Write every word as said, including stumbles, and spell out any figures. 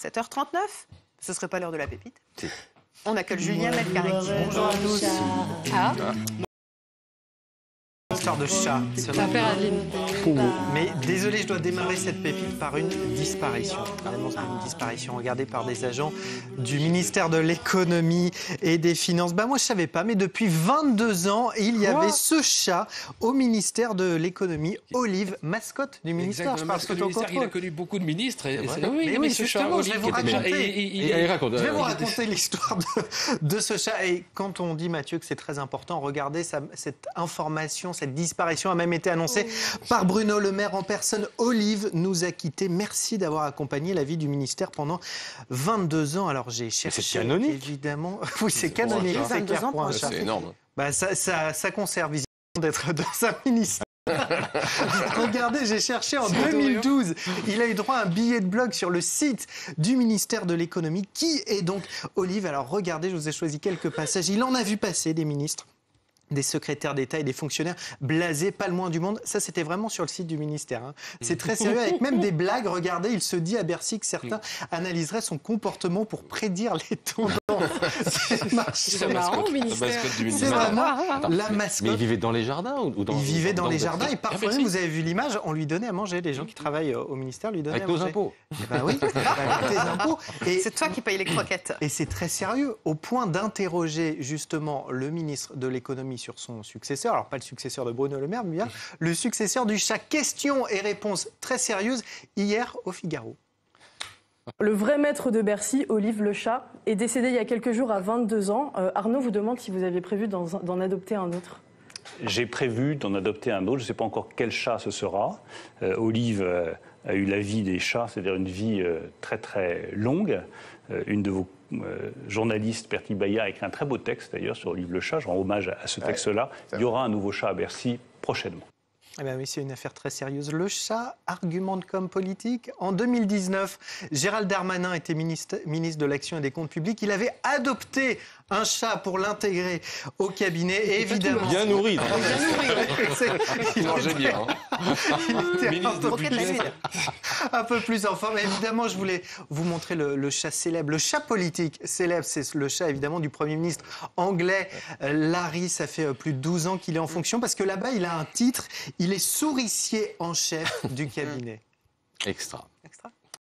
sept heures trente-neuf, ce serait pas l'heure de la pépite. Si. On accueille Julien Mielcarek. Bonjour à tous. Ah. Histoire de chat. C'est père Adeline. Mais désolé, je dois démarrer cette pépite par une disparition. Vraiment, c'est une disparition regardée par des agents du ministère de l'économie et des finances. Bah moi, je savais pas, mais depuis vingt-deux ans, il y Quoi avait ce chat au ministère de l'économie, Olive, mascotte du ministère. Exactement, parce que le ministère, il a connu beaucoup de ministres. Et, et oui, mais, mais, mais ce chat, Olive, je vais vous raconter. Et, et, et, et, raconte, je vais euh, vous raconter l'histoire de, de ce chat. Et quand on dit, Mathieu, que c'est très important, regardez ça, cette information. Cette disparition a même été annoncée oui. par Bruno Le Maire en personne. Olive nous a quittés. Merci d'avoir accompagné la vie du ministère pendant vingt-deux ans. Alors j'ai cherché. C'est canonique. Évidemment. Oui, c'est canonique. C'est vingt-deux ans. C'est énorme. Bah, ça, ça, ça conserve vision d'être dans un ministère. Regardez, j'ai cherché en deux mille douze. Il a eu droit à un billet de blog sur le site du ministère de l'économie. Qui est donc Olive? Alors regardez, je vous ai choisi quelques passages. Il en a vu passer des ministres, des secrétaires d'État et des fonctionnaires blasés, pas le moins du monde. Ça, c'était vraiment sur le site du ministère. Hein. C'est très sérieux, avec même des blagues. Regardez, il se dit à Bercy que certains analyseraient son comportement pour prédire les tendances. C'est marrant, au ministère. C'est vraiment la mascotte. Mais il vivait dans les jardins ou dans... Il vivait dans, dans les jardins. Et parfois, vous avez vu l'image, on lui donnait à manger. Les gens qui travaillent au ministère lui donnaient à manger. Avec nos impôts. Ben oui, avec tes impôts. C'est toi qui payes les croquettes. Et c'est très sérieux, au point d'interroger justement le ministre de l'économie sur son successeur, alors pas le successeur de Bruno Le Maire, mais bien le successeur du chat. Questions et réponses très sérieuses hier au Figaro. Le vrai maître de Bercy, Olive le chat, est décédé il y a quelques jours à vingt-deux ans. Euh, Arnaud vous demande si vous aviez prévu d'en adopter un autre. J'ai prévu d'en adopter un autre. Je ne sais pas encore quel chat ce sera. Euh, Olive euh, a eu la vie des chats, c'est-à-dire une vie euh, très très longue. Euh, une de vos Euh, journaliste Bertie Baïa a écrit un très beau texte d'ailleurs sur Olive le chat, je rends hommage à ce texte-là. Il y aura un nouveau chat à Bercy prochainement. Eh bien oui, c'est une affaire très sérieuse. Le chat, argument de com' politique. En deux mille dix-neuf, Gérald Darmanin était ministre, ministre de l'Action et des Comptes Publics. Il avait adopté un chat pour l'intégrer au cabinet. Et évidemment, bien nourri. Bien nourri. Il mangeait bien. Il était un peu, plus, un peu plus en forme. Évidemment, je voulais vous montrer le, le chat célèbre. Le chat politique célèbre, c'est le chat évidemment du Premier ministre anglais Larry. Ça fait plus de douze ans qu'il est en fonction parce que là-bas, il a un titre. Il est souricier en chef du cabinet. Extra. Extra.